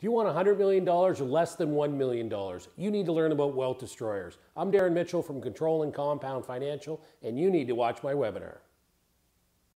Do you want $100 million or less than $1 million? You need to learn about wealth destroyers. I'm Darren Mitchell from Control and Compound Financial, and you need to watch my webinar.